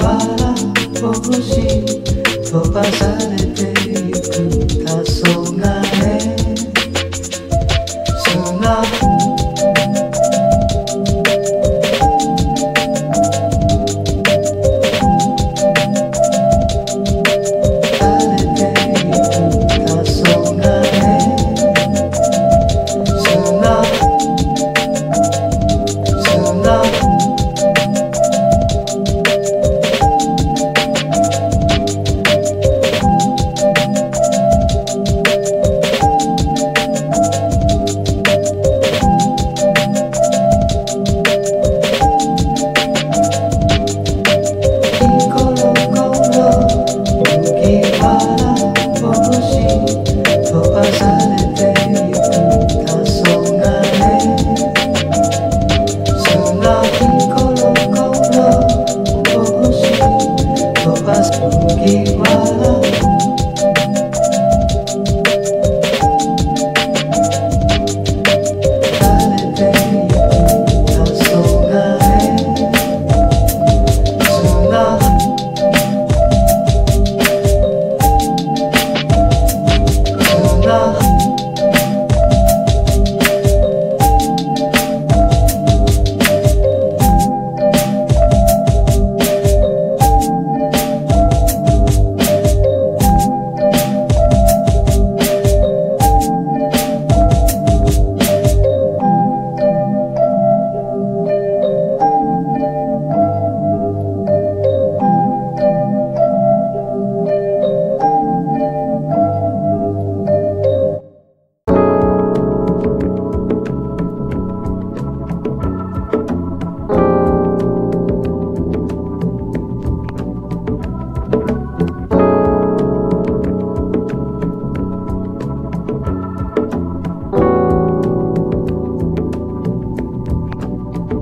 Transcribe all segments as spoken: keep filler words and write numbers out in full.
para fugir, vou passar entre a sombra.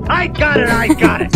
I got it, I got it.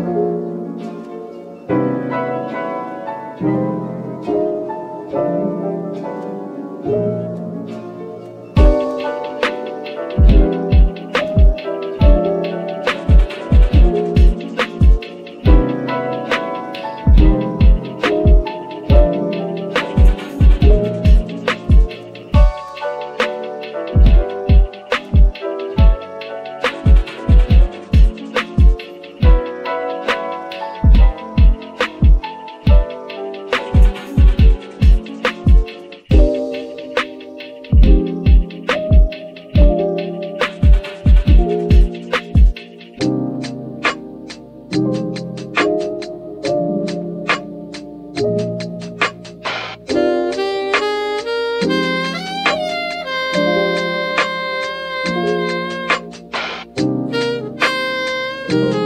Thank you.